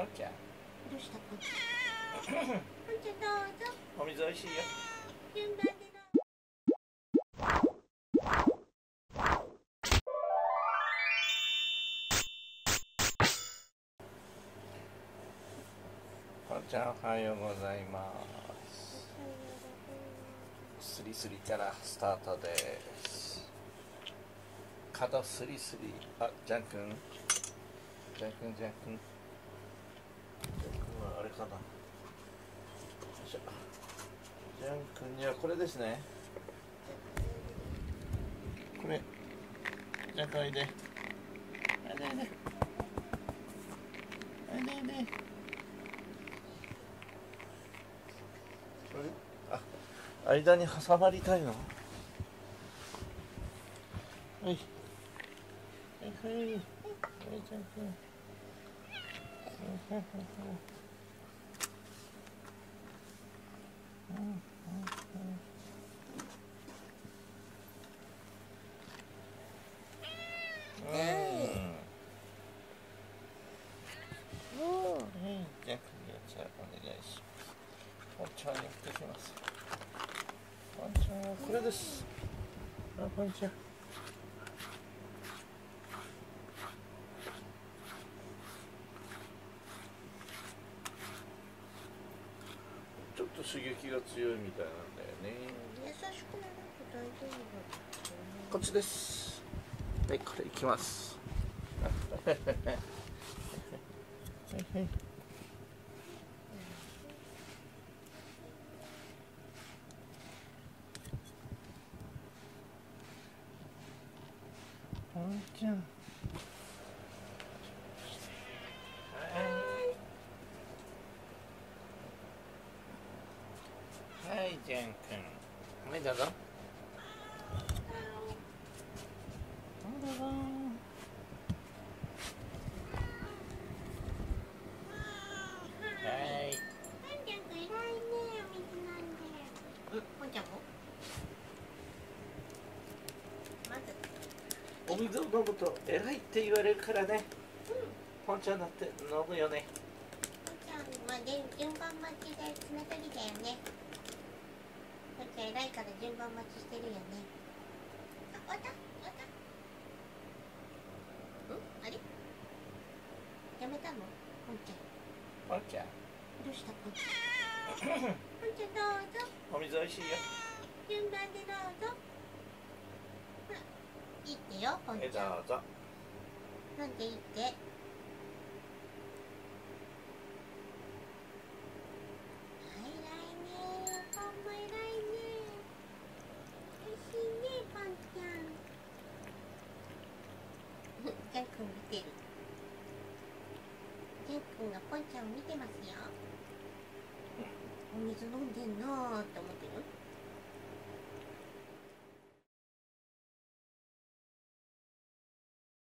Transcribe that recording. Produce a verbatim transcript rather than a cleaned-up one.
おんちゃん。どうしたおんちゃん。おんちゃんどうぞ。お水おいしいよ。順番で。おんちゃんおはようございます。スリスリからスタートです。角スリスリ。あ、ジャン君。ジャン君ジャン君。あれかな。よいしょ。ジャン君にはこれですね。これ。ジャン君おいで。おいでおいで。おいでおいで。あ、間に挟まりたいの。はい。はいはい。はいちゃんくん。はいはいはい。うんうんうん。うん。はいじゃあじゃあお願いします。お茶に行ってきます。お茶はこれです。あ、こんにちは。ちょっと刺激が強いみたいなんだよね。優しくなると大丈夫だったよね。こっちです。はい、これ行きます。はいはい。おんちゃん。はい。はい、ジャン君。はい、どうぞ。どうぞ。はい。ジャン君偉いね、お水飲んで。おんちゃんも。まず。お水を飲むと偉いって言われるからね。ポンちゃんだって飲むよね。ポンちゃんは順番待ちで綱取りだよね。ポンちゃん偉いから順番待ちしてるよね。あ、終わった？終わった？ん？あれ？やめたの？ポンちゃん。ポンちゃん。どうしたポンちゃん。ポンちゃんどうぞ。お水おいしいよ。順番でどうぞ。いいってよ、ポンちゃん。なんでいいって。偉いね、ポンも偉いね。おいしいね、ポンちゃん。ジャン君見てる。ジャン君がポンちゃんを見てますよ。お水飲んでんなーって思ってる。